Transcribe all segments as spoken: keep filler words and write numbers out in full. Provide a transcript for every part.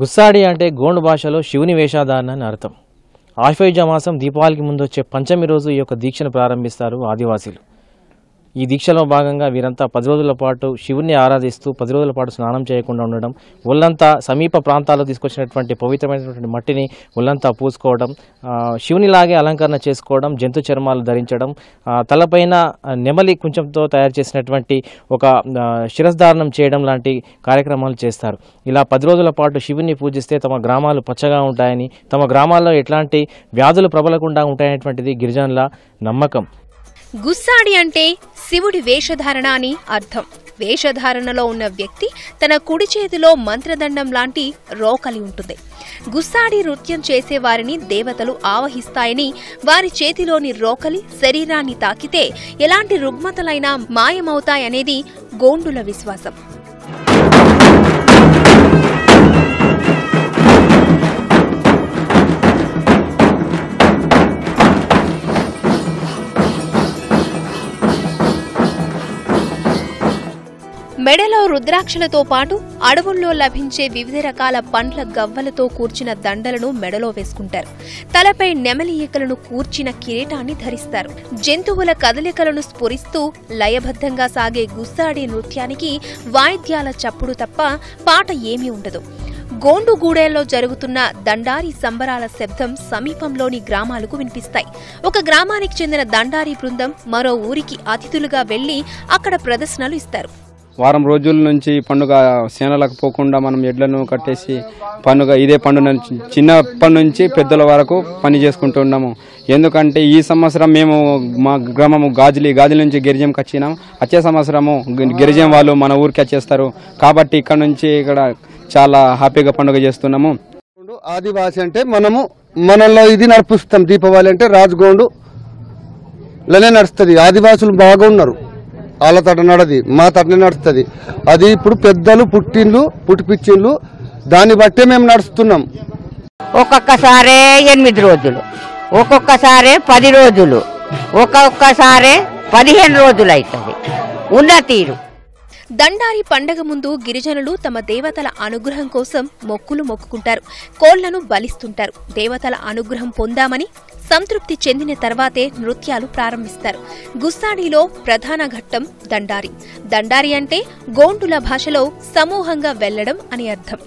గుస్సాడి అంటే గోండు భాషలో శివుని వేషధారణ అని అర్థం. ఆశ్వయుజ మాసం దీపావళికి ముందు వచ్చే పంచమి రోజు ఈ యొక్క దీక్షను ప్రారంభిస్తారు ఆదివాసీలు. ఈ దీక్షలో భాగంగా వీరంతా పది రోజుల పాటు శివుని ఆరాధిస్తూ పది రోజుల పాటు స్నానం చేయకుండా ఉండడం, ఒళ్ళంతా సమీప ప్రాంతాల్లో తీసుకొచ్చినటువంటి పవిత్రమైనటువంటి మట్టిని ఒళ్ళంతా పూసుకోవడం, శివునిలాగే అలంకరణ చేసుకోవడం, జంతు చర్మాలు ధరించడం, తలపైన నెమలి కుంచంతో తయారు చేసినటువంటి ఒక శిరస్ధారణం చేయడం లాంటి కార్యక్రమాలు చేస్తారు. ఇలా పది రోజుల పాటు శివుని పూజిస్తే తమ గ్రామాలు పచ్చగా ఉంటాయని, తమ గ్రామాల్లో ఎట్లాంటి వ్యాధులు ప్రబలకుండా ఉంటాయనేటువంటిది గిరిజనుల నమ్మకం. గుస్సాడి అంటే శివుడి వేషధారణ అని అర్థం. వేషధారణలో ఉన్న వ్యక్తి తన కుడి చేతిలో మంత్రదండం లాంటి రోకలి ఉంటుంది. గుస్సాడి నృత్యం చేసేవారిని దేవతలు ఆవహిస్తాయని, వారి చేతిలోని రోకలి శరీరాన్ని తాకితే ఎలాంటి రుగ్మతలైనా మాయమవుతాయనేది గోండుల విశ్వాసం. మెడలో రుద్రాక్షలతో పాటు అడవుల్లో లభించే వివిధ రకాల పండ్ల గవ్వలతో కూర్చిన దండలను మెడలో వేసుకుంటారు. తలపై నెమలి ఈకలను కూర్చిన కిరీటాన్ని ధరిస్తారు. జంతువుల కదలికలను స్ఫురిస్తూ లయబద్ధంగా సాగే గుస్సాడి నృత్యానికి వాయిద్యాల చప్పుడు తప్ప పాట ఏమీ ఉండదు. గోండుగూడేల్లో జరుగుతున్న దండారీ సంబరాల శబ్దం సమీపంలోని గ్రామాలకు వినిపిస్తాయి. ఒక గ్రామానికి చెందిన దండారీ బృందం మరో ఊరికి అతిథులుగా వెళ్లి అక్కడ ప్రదర్శనలు ఇస్తారు. వారం రోజుల నుంచి పండుగ సేనలకు పోకుండా మనం ఎడ్లను కట్టేసి పండుగ ఇదే పండుగ చిన్నప్పటి నుంచి పెద్దల వరకు పని చేసుకుంటూ ఉన్నాము. ఎందుకంటే ఈ సంవత్సరం మేము మా గ్రామము గాజులి గాజుల నుంచి గిరిజంకి వచ్చినాము. వచ్చే సంవత్సరము గిరిజం వాళ్ళు మన ఊరికి వచ్చేస్తారు. కాబట్టి ఇక్కడ నుంచి ఇక్కడ చాలా హ్యాపీగా పండుగ చేస్తున్నాము. ఆదివాసి అంటే మనము మనలో ఇది నడిపిస్తాం. దీపావళి అంటే రాజగోండులోనే నడుస్తుంది. ఆదివాసులు బాగున్నారు, వాళ్ళ తట నడది, మా తటనే నడుస్తుంది. అది ఇప్పుడు పెద్దలు పుట్టిండ్లు పుట్టిపిచ్చిండ్లు, దాన్ని బట్టే మేము నడుస్తున్నాం. ఒక్కొక్కసారే ఎనిమిది రోజులు, ఒక్కొక్కసారే పది రోజులు, ఒక్కొక్కసారే పదిహేను రోజులు అవుతుంది ఉన్న తీరు. దండారి పండగ ముందు గిరిజనులు తమ దేవతల అనుగ్రహం కోసం మొక్కులు మొక్కుకుంటారు, కోళ్లను బలిస్తుంటారు. దేవతల అనుగ్రహం పొందామని సంతృప్తి చెందిన తర్వాతే నృత్యాలు ప్రారంభిస్తారు. గుస్సాడిలో ప్రధాన ఘట్టం దండారి. దండారి అంటే గోండుల భాషలో సమూహంగా వెళ్లడం అని అర్థం.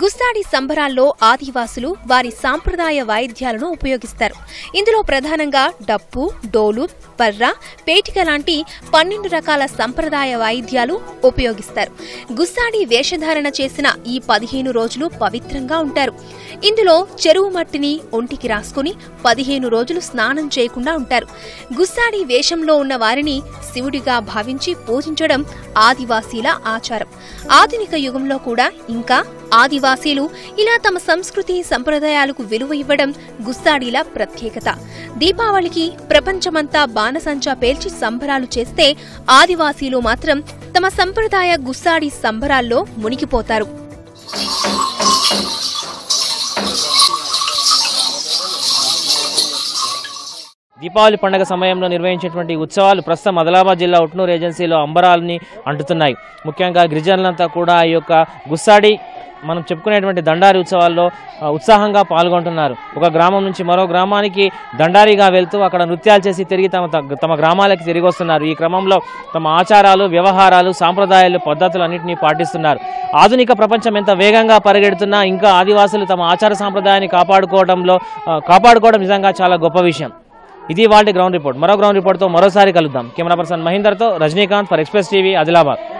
గుస్సాడి సంబరాల్లో ఆదివాసులు వారి సాంప్రదాయ వాయిద్యాలను ఉపయోగిస్తారు. ఇందులో ప్రధానంగా డప్పు, డోలు, పర్ర, పేటిక లాంటి పన్నెండు రకాల సంప్రదాయ వాయిద్యాలు ఉపయోగిస్తారు. గుస్సాడి వేషధారణ చేసిన ఈ పదిహేను రోజులు పవిత్రంగా ఉంటారు. ఇందులో చెరువు మట్టిని ఒంటికి రాసుకుని పదిహేను రోజులు స్నానం చేయకుండా ఉంటారు. గుస్సాడి వేషంలో ఉన్న వారిని శివుడిగా భావించి పూజించడం ఆదివాసీల ఆచారం. ఆధునిక యుగంలో కూడా ఇంకా ఆదివాసీలు ఇలా తమ సంస్కృతి సంప్రదాయాలకు విలువ ఇవ్వడం గుస్సాడీల ప్రత్యేకత. దీపావళికి ప్రపంచమంతా బాణసంచా పేల్చి సంబరాలు చేస్తే ఆదివాసీలు మాత్రం తమ సంప్రదాయ గుస్సాడీ సంబరాల్లో మునిగిపోతారు. దీపావళి పండుగ సమయంలో నిర్వహించేటువంటి ఉత్సవాలు ప్రస్తుతం ఆదిలాబాద్ జిల్లా ఉట్నూరు ఏజెన్సీలో అంబరాలని అంటుతున్నాయి. ముఖ్యంగా గిరిజనులంతా కూడా ఈ యొక్క గుస్సాడి మనం చెప్పుకునేటువంటి దండారి ఉత్సవాల్లో ఉత్సాహంగా పాల్గొంటున్నారు. ఒక గ్రామం నుంచి మరో గ్రామానికి దండారిగా వెళ్తూ అక్కడ నృత్యాలు చేసి తిరిగి తమ తమ గ్రామాలకి తిరిగి వస్తున్నారు. ఈ క్రమంలో తమ ఆచారాలు, వ్యవహారాలు, సాంప్రదాయాలు, పద్ధతులు అన్నింటినీ పాటిస్తున్నారు. ఆధునిక ప్రపంచం ఎంత వేగంగా పరిగెడుతున్నా ఇంకా ఆదివాసులు తమ ఆచార సాంప్రదాయాన్ని కాపాడుకోవడంలో కాపాడుకోవడం నిజంగా చాలా గొప్ప విషయం. ఇది వాళ్ళ గ్రౌండ్ రిపోర్ట్. మరో గ్రౌండ్ రిపోర్ట్తో మరోసారి కలుద్దాం. కెమెరా పర్సన్ మహేందర్తో Rajinikanth for express TV, Adilabad.